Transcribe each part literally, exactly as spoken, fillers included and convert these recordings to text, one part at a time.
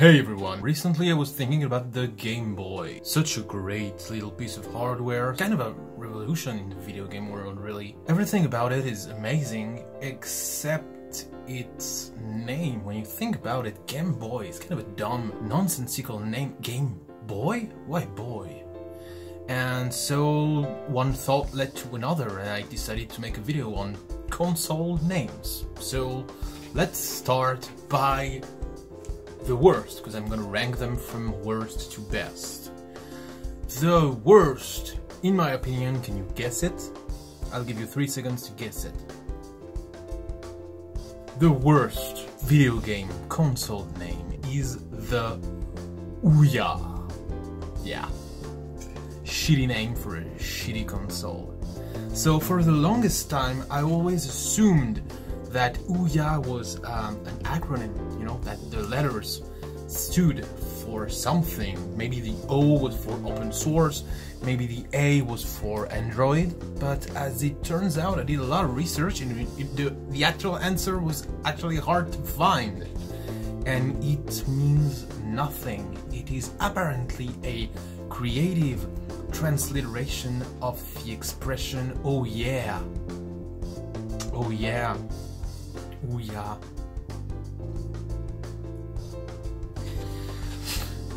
Hey everyone! Recently I was thinking about the Game Boy. Such a great little piece of hardware, kind of a revolution in the video game world, really. Everything about it is amazing, except its name. When you think about it, Game Boy is kind of a dumb, nonsensical name. Game Boy? Why boy? And so one thought led to another, and I decided to make a video on console names. So let's start by the worst, because I'm gonna rank them from worst to best. The worst, in my opinion, can you guess it? I'll give you three seconds to guess it. The worst video game console name is the OUYA. Yeah. Shitty name for a shitty console. So for the longest time, I always assumed that OUYA was um, an acronym, you know, that the letters stood for something. Maybe the O was for open source, maybe the A was for Android, but as it turns out, I did a lot of research and it, the, the actual answer was actually hard to find. And it means nothing. It is apparently a creative transliteration of the expression, oh yeah. Oh yeah. OUYA.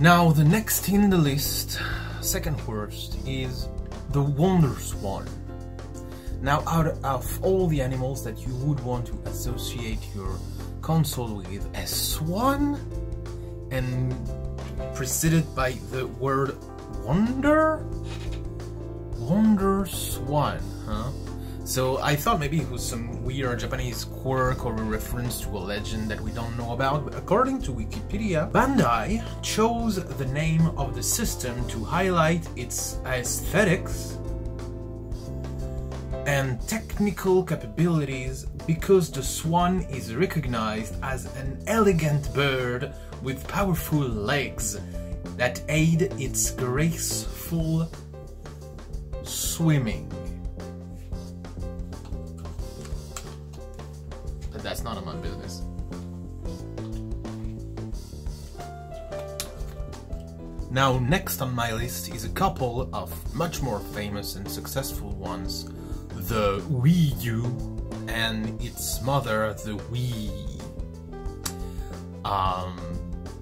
Now the next in the list, second worst, is the Wonderswan. Now out of all the animals that you would want to associate your console with, a swan, and preceded by the word wonder? Wonderswan, huh? So I thought maybe it was some weird Japanese quirk or a reference to a legend that we don't know about, but according to Wikipedia, Bandai chose the name of the system to highlight its aesthetics and technical capabilities because the swan is recognized as an elegant bird with powerful legs that aid its graceful swimming. That's none of my business. Now, next on my list is a couple of much more famous and successful ones. The Wii U and its mother, the Wii. Um,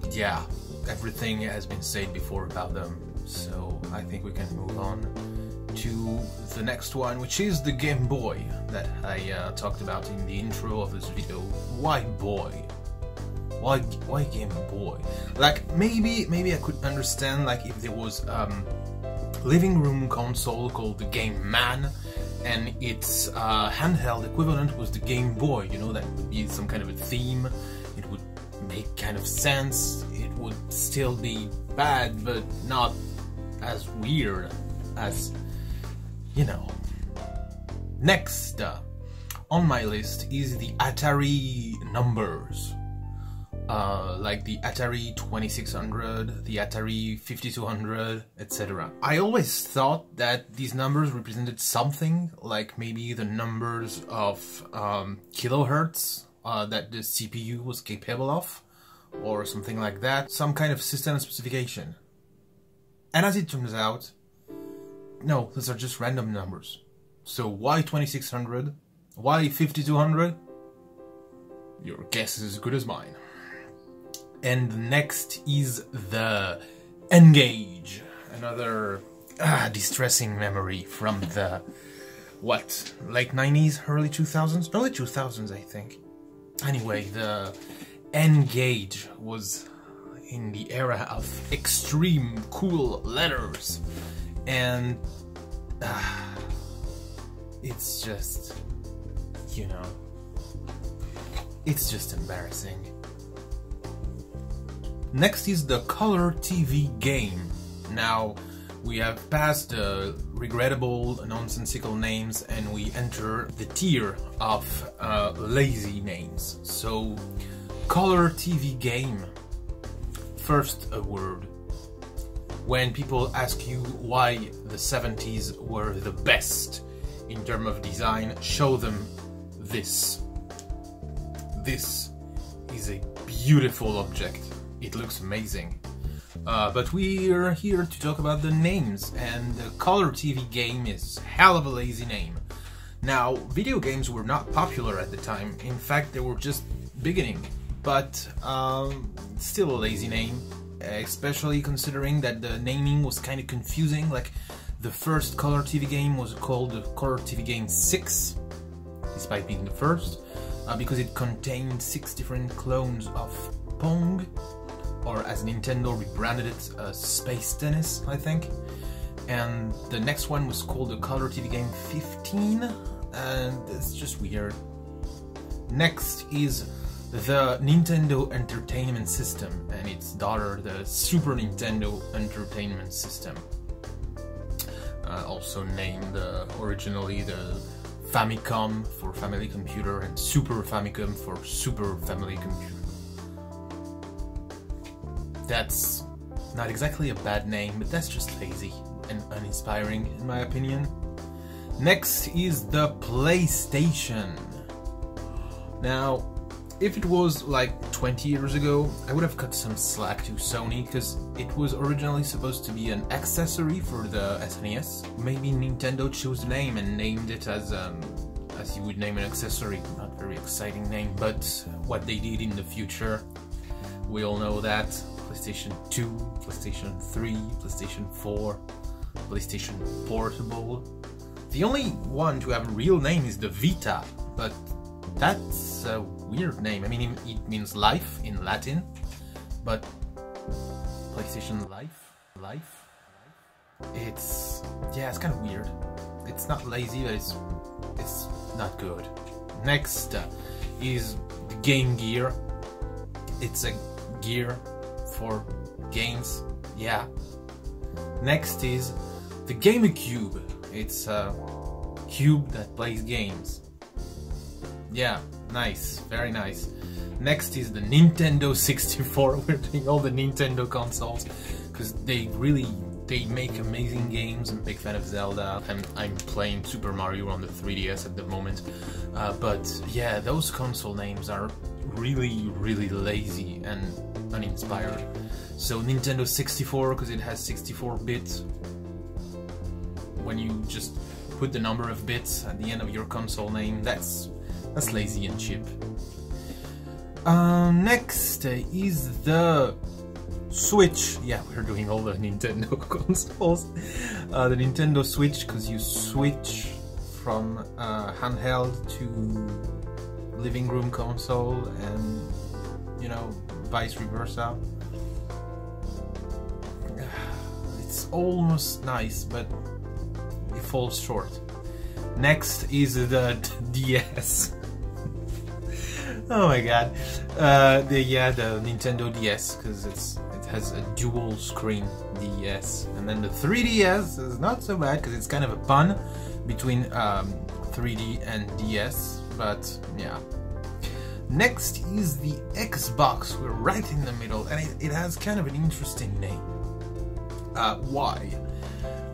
yeah, everything has been said before about them, so I think we can move on to the next one, which is the Game Boy that I uh, talked about in the intro of this video. Why boy? Why why Game Boy? Like maybe maybe I could understand like if there was um, living room console called the Game Man, and its uh, handheld equivalent was the Game Boy. You know, that would be some kind of a theme. It would make kind of sense. It would still be bad, but not as weird as, you know. Next uh, on my list is the Atari numbers, uh, like the Atari twenty-six hundred, the Atari fifty-two hundred, et cetera. I always thought that these numbers represented something, like maybe the numbers of um, kilohertz uh, that the C P U was capable of, or something like that, some kind of system specification. And as it turns out, no, those are just random numbers. So why twenty-six hundred? Why fifty-two hundred? Your guess is as good as mine. And next is the N-Gage. Another ah, distressing memory from the, what, late nineties, early two thousands? Early two thousands, I think. Anyway, the N-Gage was in the era of extreme cool letters. And ah, it's just, you know, it's just embarrassing. Next is the Color T V Game. Now, we have passed the regrettable, nonsensical names and we enter the tier of uh, lazy names. So, Color T V Game. First, a word. When people ask you why the seventies were the best in terms of design, show them this. This is a beautiful object. It looks amazing. Uh, but we're here to talk about the names, and the Color T V game is a hell of a lazy name. Now, video games were not popular at the time, in fact they were just beginning, but um, still a lazy name, especially considering that the naming was kind of confusing. Like, the first Color T V game was called the Color T V Game six, despite being the first, uh, because it contained six different clones of Pong, or as Nintendo rebranded it, uh, Space Tennis, I think. And the next one was called the Color T V Game fifteen, and it's just weird. Next is the Nintendo Entertainment System, and its daughter, the Super Nintendo Entertainment System. Uh, also named uh, originally the Famicom for Family Computer and Super Famicom for Super Family Computer. That's not exactly a bad name, but that's just lazy and uninspiring in my opinion. Next is the PlayStation. Now, if it was like twenty years ago, I would have cut some slack to Sony, because it was originally supposed to be an accessory for the S N E S. Maybe Nintendo chose the name and named it as um, as you would name an accessory. Not very exciting name, but what they did in the future, we all know that. PlayStation two, PlayStation three, PlayStation four, PlayStation Portable. The only one to have a real name is the Vita, but that's a weird name. I mean, it means life in Latin, but PlayStation Life? Life? It's... yeah, it's kind of weird. It's not lazy, but it's, it's not good. Next is the Game Gear. It's a gear for games, yeah. Next is the GameCube. It's a cube that plays games. Yeah, nice, very nice. Next is the Nintendo sixty-four. We're doing all the Nintendo consoles because they really they make amazing games. I'm a big fan of Zelda. I'm, I'm playing Super Mario on the three D S at the moment. Uh, but yeah, those console names are really, really lazy and uninspired. So Nintendo sixty-four, because it has sixty-four bits. When you just put the number of bits at the end of your console name, that's that's lazy and cheap. Uh, next is the Switch. Yeah, we're doing all the Nintendo consoles. Uh, the Nintendo Switch, because you switch from uh, handheld to living room console, and you know, vice versa. It's almost nice, but it falls short. Next is the D S. Oh my god. Uh, the, yeah, the Nintendo D S, because it's it has a dual screen D S. And then the three D S is not so bad, because it's kind of a pun between um, three D and D S, but yeah. Next is the Xbox. We're right in the middle, and it, it has kind of an interesting name. Uh, why?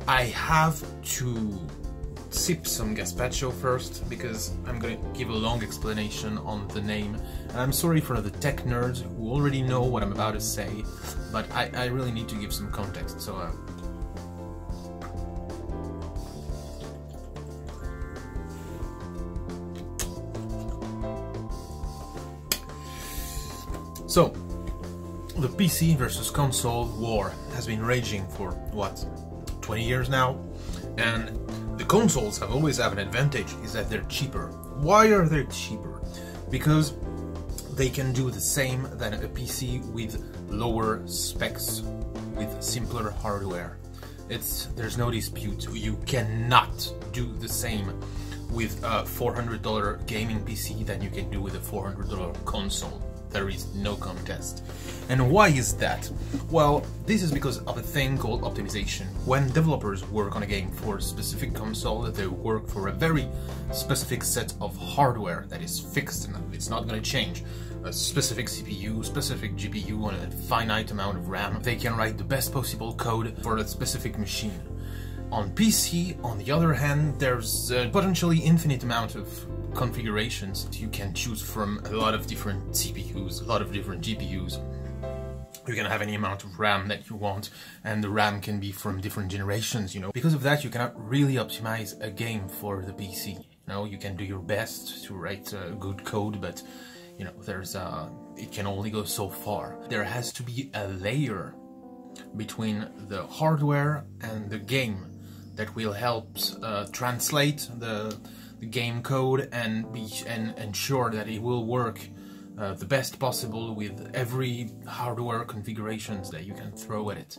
I have to sip some gazpacho first, because I'm gonna give a long explanation on the name. And I'm sorry for the tech nerds who already know what I'm about to say, but I, I really need to give some context, so... Uh... So, the P C versus console war has been raging for, what, twenty years now? And the consoles have always have an advantage, is that they're cheaper. Why are they cheaper? Because they can do the same than a P C with lower specs, with simpler hardware. It's, there's no dispute, you cannot do the same with a four hundred dollar gaming P C than you can do with a four hundred dollar console. There is no contest. And why is that? Well, this is because of a thing called optimization. When developers work on a game for a specific console, they work for a very specific set of hardware that is fixed and it's not going to change. A specific C P U, specific G P U, and a finite amount of RAM. They can write the best possible code for a specific machine. On P C, on the other hand, there's a potentially infinite amount of configurations. You can choose from a lot of different C P Us, a lot of different G P Us, You can have any amount of RAM that you want, and the RAM can be from different generations, you know. Because of that, you cannot really optimize a game for the P C. You know, you can do your best to write uh, good code, but, you know, there's uh, it can only go so far. There has to be a layer between the hardware and the game that will help uh, translate the, the game code and, be, and ensure that it will work Uh, the best possible with every hardware configurations that you can throw at it.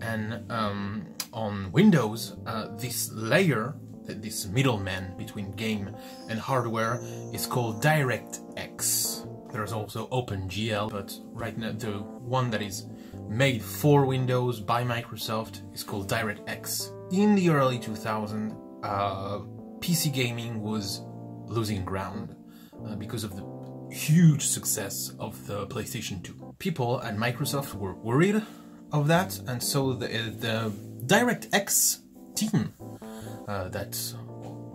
And um, on Windows, uh, this layer, this middleman between game and hardware, is called DirectX. There's also OpenGL, but right now the one that is made for Windows by Microsoft is called DirectX. In the early two thousands, uh, P C gaming was losing ground uh, because of the huge success of the PlayStation two. People at Microsoft were worried of that, and so the, the DirectX team, uh, that's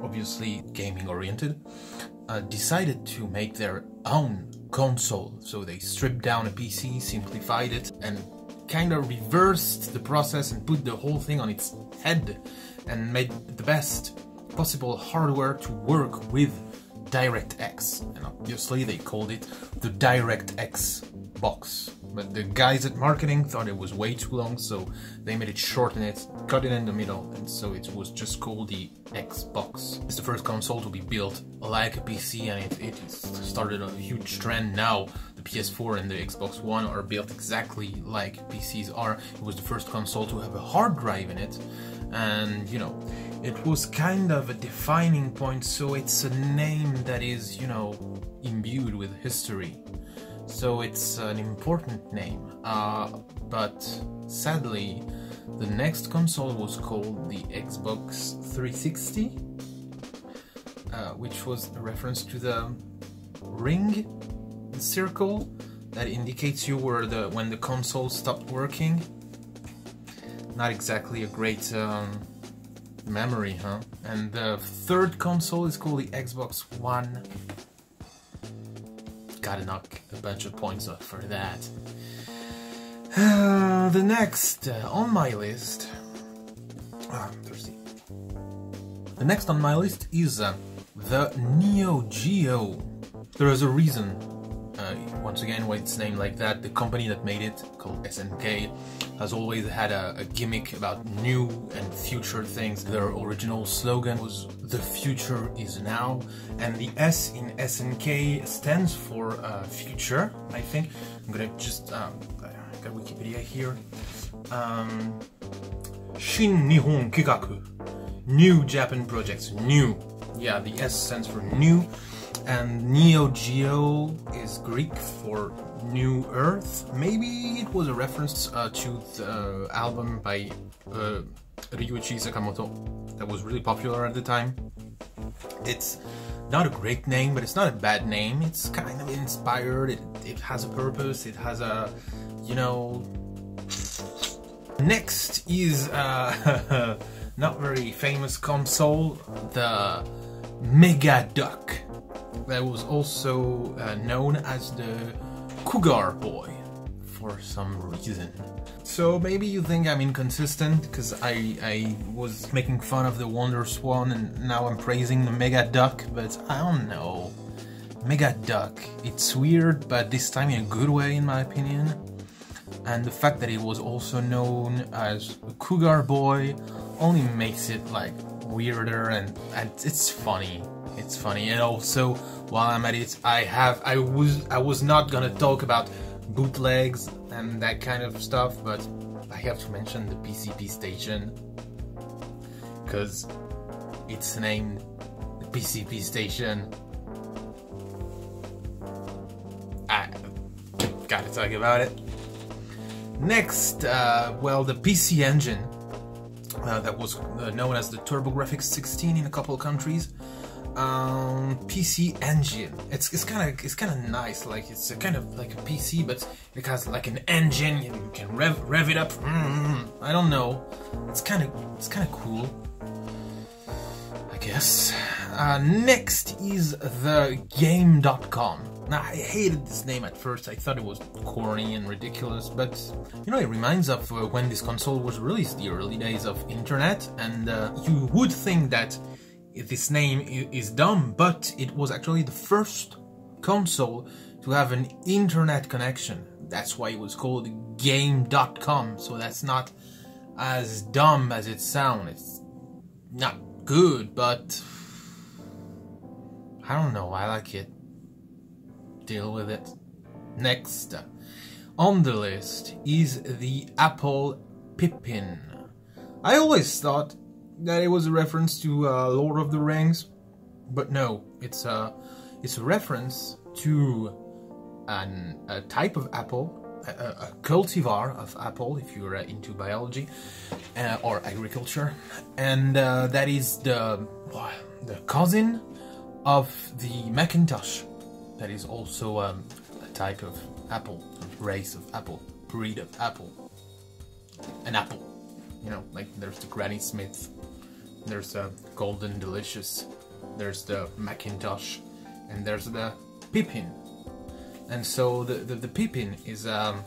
obviously gaming oriented, uh, decided to make their own console. So they stripped down a P C, simplified it, and kind of reversed the process and put the whole thing on its head and made the best possible hardware to work with DirectX, and obviously they called it the DirectX box. But the guys at marketing thought it was way too long, so they made it short and it cut it in the middle, and so it was just called the Xbox. It's the first console to be built like a P C, and it, it started a huge trend. Now the P S four and the Xbox One are built exactly like P Cs are. It was the first console to have a hard drive in it, and you know, it was kind of a defining point, so it's a name that is, you know, imbued with history. So it's an important name. Uh, but sadly, the next console was called the Xbox three sixty, uh, which was a reference to the ring, the circle, that indicates you were the when the console stopped working. Not exactly a great um, memory, huh? And the third console is called the Xbox One. Gotta knock a bunch of points off for that. Uh, the next uh, on my list... Ah, I'm thirsty. The next on my list is uh, the Neo Geo. There is a reason, uh, once again, why it's named like that. The company that made it, called S N K, has always had a, a gimmick about new and future things. Their original slogan was "The future is now," and the S in S N K stands for uh, future, I think. I'm gonna just, um, I got Wikipedia here. Um, Shin Nihon Kikaku, new Japan projects, new. Yeah, the S stands for new, and Neo Geo is Greek for New Earth. Maybe it was a reference uh, to the uh, album by uh, Ryuichi Sakamoto that was really popular at the time. It's not a great name, but it's not a bad name. It's kind of inspired, it, it has a purpose, it has a, you know... Next is uh, not very famous console, the Mega Duck, that was also uh, known as the Cougar Boy for some reason. So maybe you think I'm inconsistent because I, I was making fun of the Wonderswan and now I'm praising the Mega Duck, but I don't know. Mega Duck, it's weird, but this time in a good way in my opinion. And the fact that it was also known as Cougar Boy only makes it like weirder, and, and it's funny. It's funny. And also, while I'm at it, I have I was I was not gonna talk about bootlegs and that kind of stuff, but I have to mention the P C P Station because it's named the P C P Station. I gotta talk about it. Next, uh, well, the P C Engine uh, that was uh, known as the TurboGrafx sixteen in a couple of countries. Um, P C Engine. It's it's kind of it's kind of nice. Like it's a kind of like a P C, but it has like an engine. You can rev rev it up. Mm, I don't know. It's kind of it's kind of cool. I guess. Uh, next is the Game dot com. Now, I hated this name at first. I thought it was corny and ridiculous, but you know, it reminds of uh, when this console was released, the early days of internet, and uh, you would think that this name is dumb, but it was actually the first console to have an internet connection. That's why it was called Game dot com, so that's not as dumb as it sounds. It's not good, but I don't know, I like it. Deal with it. Next on the list is the Apple Pippin. I always thought that it was a reference to uh, Lord of the Rings, but no, it's a, it's a reference to an, a type of apple, a, a cultivar of apple, if you're uh, into biology uh, or agriculture, and uh, that is the, uh, the cousin of the Macintosh. That is also um, a type of apple, race of apple, breed of apple, an apple. You know, like there's the Granny Smith, there's the Golden Delicious, there's the Macintosh, and there's the Pippin. And so the, the, the Pippin is um,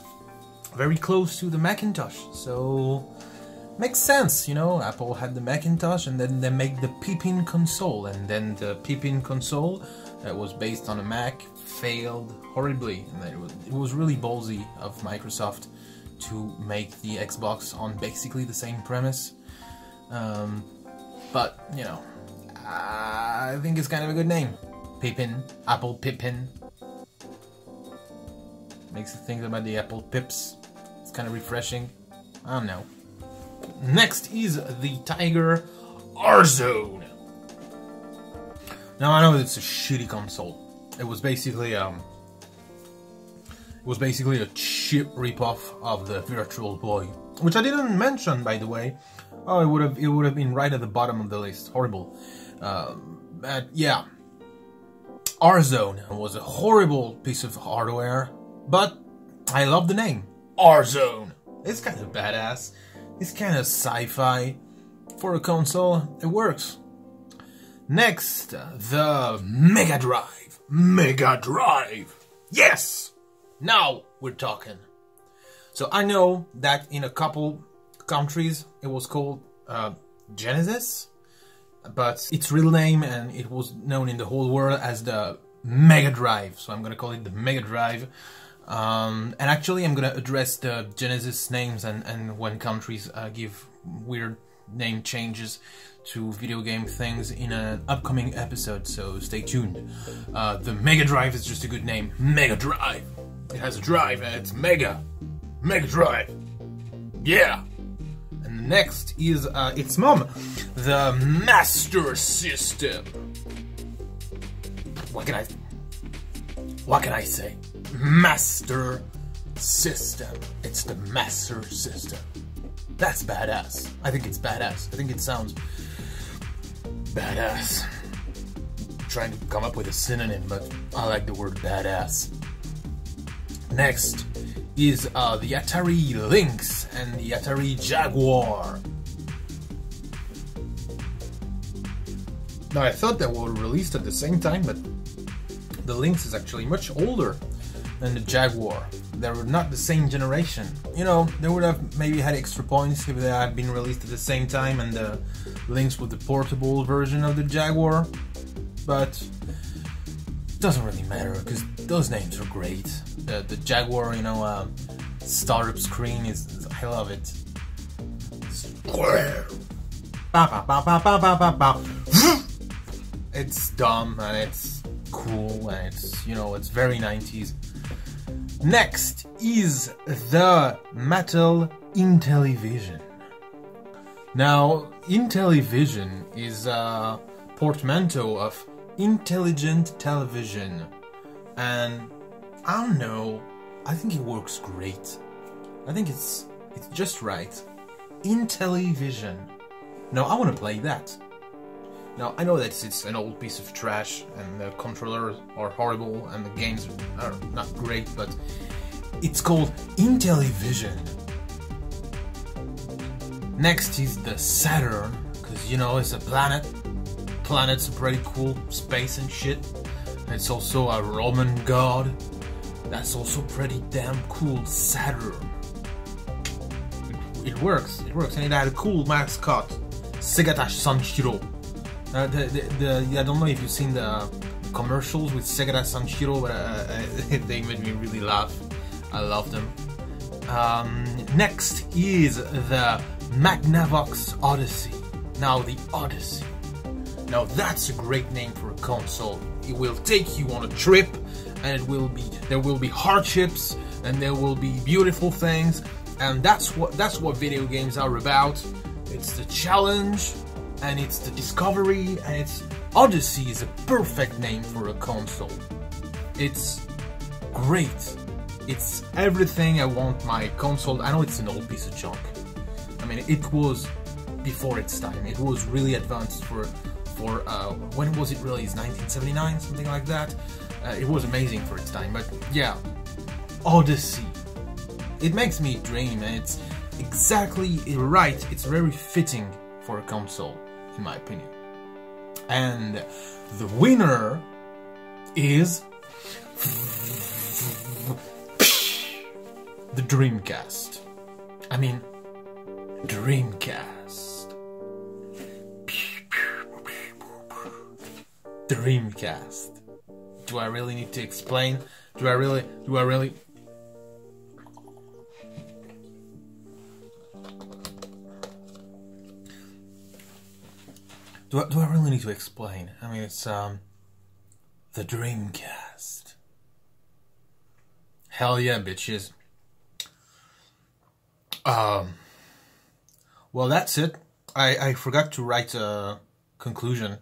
very close to the Macintosh, so makes sense, you know, Apple had the Macintosh and then they make the Pippin console, and then the Pippin console that was based on a Mac failed horribly, and then it was, it was really ballsy of Microsoft to make the Xbox on basically the same premise. Um, but, you know, I think it's kind of a good name. Pippin, Apple Pippin. Makes you think about the apple pips. It's kind of refreshing. I don't know. Next is the Tiger R-Zone. Now, I know it's a shitty console. It was basically um, it was basically a cheap ripoff of the Virtual Boy, which I didn't mention, by the way. Oh, it would have it would have been right at the bottom of the list. Horrible. Uh, but yeah, R-Zone was a horrible piece of hardware, but I love the name R-Zone. It's kind of badass. It's kind of sci-fi for a console. It works. Next, the Mega Drive. Mega Drive. Yes. Now we're talking. So I know that in a couple countries it was called uh, Genesis, but its real name, and it was known in the whole world as the Mega Drive. So I'm gonna call it the Mega Drive. Um, and actually, I'm gonna address the Genesis names and and when countries uh, give weird name changes to video game things in an upcoming episode, so stay tuned. Uh, the Mega Drive is just a good name. Mega Drive. It has a drive and it's Mega. Mega Drive. Yeah. And next is uh, its mom, the Master System. What can I? What can I say? Master System. It's the Master System. That's badass. I think it's badass. I think it sounds badass. I'm trying to come up with a synonym, but I like the word badass. Next is uh, the Atari Lynx and the Atari Jaguar. Now, I thought they were released at the same time, but the Lynx is actually much older than the Jaguar. They were not the same generation. You know, they would have maybe had extra points if they had been released at the same time, and the Lynx with the portable version of the Jaguar. But it doesn't really matter, because those names are great. The, the Jaguar, you know, uh, startup screen is, I love it. It's dumb and it's cool and it's, you know, it's very nineties. Next is the Mattel Intellivision. Now, Intellivision is a portmanteau of intelligent television, and I don't know, I think it works great. I think it's it's just right. Intellivision. Now, I want to play that. Now, I know that it's an old piece of trash, and the controllers are horrible, and the games are not great, but it's called Intellivision. Next is the Saturn, because, you know, it's a planet, planets are pretty cool, space and shit. It's also a Roman god. That's also pretty damn cool. Saturn. It, it works. It works. And it had a cool mascot, Segata Sanjiro. Uh, the, the, the, I don't know if you've seen the commercials with Segata Sanjiro, but uh, uh, they made me really laugh. I love them. Um, next is the Magnavox Odyssey. Now the Odyssey. Now that's a great name for a console. It will take you on a trip, and it will be there will be hardships, and there will be beautiful things, and that's what that's what video games are about. It's the challenge, and it's the discovery, and it's Odyssey is a perfect name for a console. It's great. It's everything I want my console. I know it's an old piece of junk. I mean, it was before its time. It was really advanced for for uh, when was it released? nineteen seventy-nine, something like that. Uh, it was amazing for its time. But yeah, Odyssey. It makes me dream, and it's exactly right. It's very fitting for a console, in my opinion. And the winner is the Dreamcast. I mean, Dreamcast. Dreamcast. Do I really need to explain? Do I really, do I really? Do I, do I really need to explain? I mean, it's, um, the Dreamcast. Hell yeah, bitches. Um, well, that's it. I, I forgot to write a conclusion.